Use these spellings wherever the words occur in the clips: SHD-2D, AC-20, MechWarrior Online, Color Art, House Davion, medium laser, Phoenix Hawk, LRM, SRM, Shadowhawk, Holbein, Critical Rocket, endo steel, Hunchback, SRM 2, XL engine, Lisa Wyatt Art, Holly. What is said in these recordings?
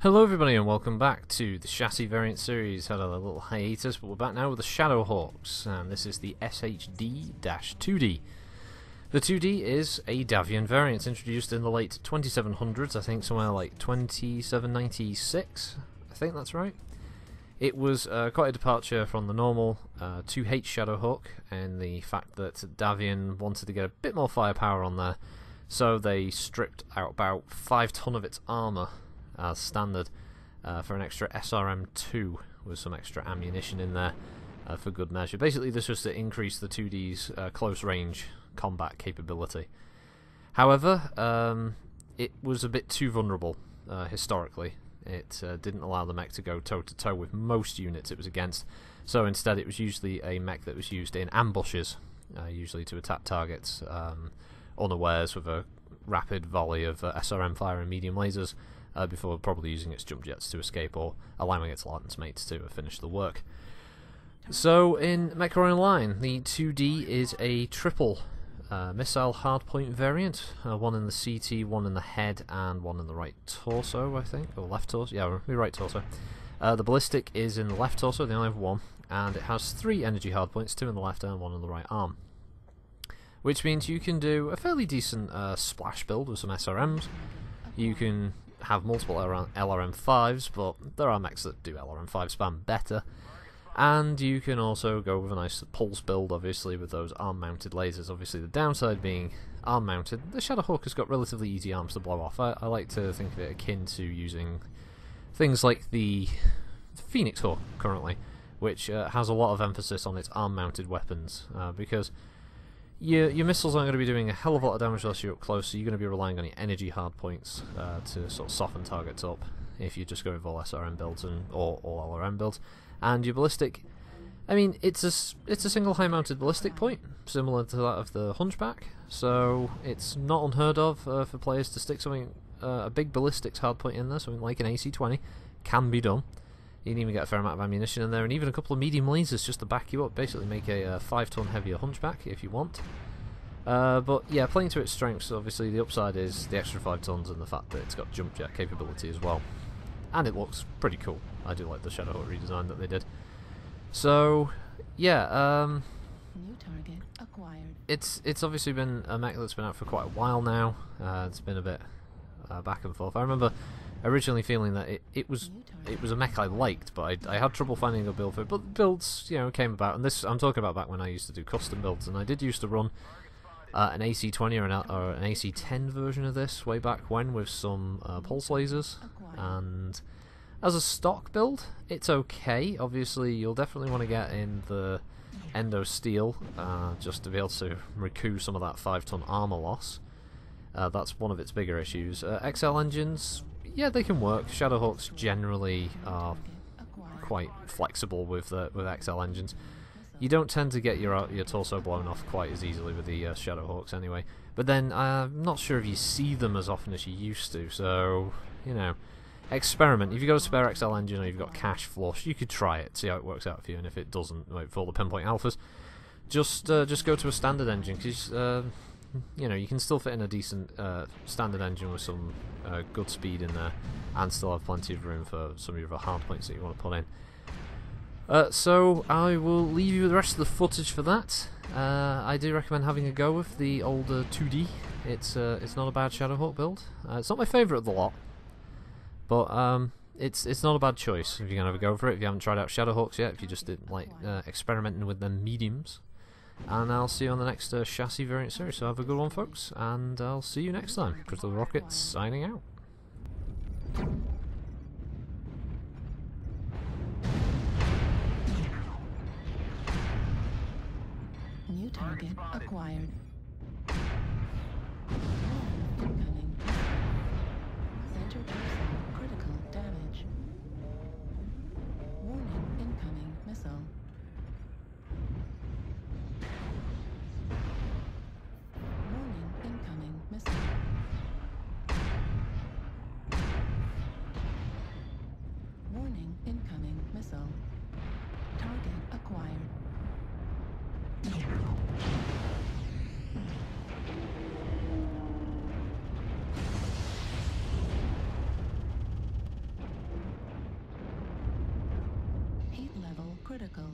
Hello everybody and welcome back to the chassis variant series. Had a little hiatus, but we're back now with the Shadowhawks, and this is the SHD-2D. The 2D is a Davion variant introduced in the late 2700s, I think somewhere like 2796, I think that's right. It was quite a departure from the normal 2H Shadowhawk, and the fact that Davion wanted to get a bit more firepower on there, so they stripped out about 5 ton of its armour as standard for an extra SRM2 with some extra ammunition in there for good measure. Basically this was to increase the 2D's close range combat capability. However, it was a bit too vulnerable historically. It didn't allow the mech to go toe to toe with most units it was against, so instead it was usually a mech that was used in ambushes, usually to attack targets unawares with a rapid volley of SRM fire and medium lasers, before probably using its jump jets to escape or allowing its lieutenant's mates to finish the work. So in MechWarrior Online, the 2D is a triple missile hardpoint variant, one in the CT, one in the head, and one in the right torso, I think, or left torso, yeah, the right torso. The ballistic is in the left torso, they only have one, and it has 3 energy hardpoints, 2 in the left and 1 in the right arm. Which means you can do a fairly decent splash build with some SRMs. You can have multiple LRM5s, but there are mechs that do LRM5 spam better, and you can also go with a nice pulse build, obviously, with those arm-mounted lasers. Obviously the downside being arm-mounted, the Shadowhawk has got relatively easy arms to blow off. I like to think of it akin to using things like the Phoenix Hawk currently, which has a lot of emphasis on its arm-mounted weapons, because Your missiles aren't going to be doing a hell of a lot of damage unless you're up close, so you're going to be relying on your energy hardpoints to sort of soften targets up if you just go with all SRM builds or all LRM builds. And your ballistic, I mean, it's a single high-mounted ballistic point, similar to that of the Hunchback, so it's not unheard of for players to stick something, a big ballistics hardpoint in there, something like an AC-20, can be done. You can even get a fair amount of ammunition in there, and even a couple of medium lasers just to back you up. Basically make a 5-ton heavier Hunchback if you want. But yeah, playing to its strengths, obviously the upside is the extra 5 tons and the fact that it's got jump jet capability as well. And it looks pretty cool. I do like the Shadowhawk redesign that they did. So, yeah, new target acquired. It's obviously been a mech that's been out for quite a while now. It's been a bit back and forth. I remember originally feeling that it was a mech I liked, but I had trouble finding a build for it. But builds, you know, came about, and this I'm talking about back when I used to do custom builds, and I did used to run an AC-20 or an AC-10 version of this way back when with some pulse lasers. And as a stock build, it's okay. Obviously, you'll definitely want to get in the endo steel just to be able to recoup some of that 5-ton armor loss. That's one of its bigger issues. XL engines, yeah, they can work. Shadowhawks generally are quite flexible with XL engines. You don't tend to get your torso blown off quite as easily with the Shadowhawks anyway. But then I'm not sure if you see them as often as you used to. So, you know, experiment. If you've got a spare XL engine or you've got cash flush, you could try it, see how it works out for you. And if it doesn't, wait for all the pinpoint alphas. Just go to a standard engine, because you know, you can still fit in a decent standard engine with some good speed in there and still have plenty of room for some of your other hard points that you want to put in. So I will leave you with the rest of the footage for that. I do recommend having a go with the older 2D. It's not a bad Shadowhawk build. It's not my favourite of the lot, but it's not a bad choice if you're going to have a go for it. If you haven't tried out Shadowhawks yet, if you just didn't like experimenting with them mediums. And I'll see you on the next chassis variant series, so have a good one folks, and I'll see you next time. Critical Rocket signing out. New target acquired. Incoming. Center missile critical damage. Warning, incoming missile. protocol.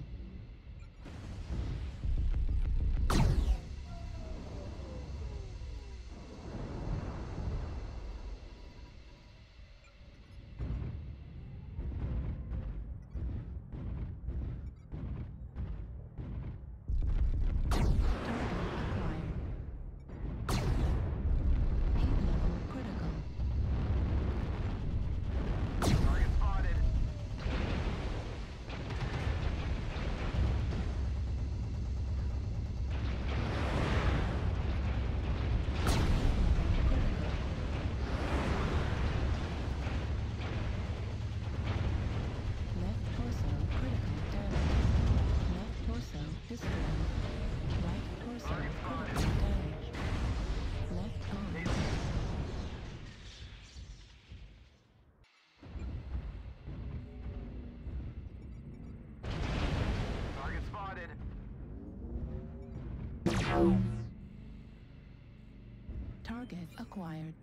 Target acquired.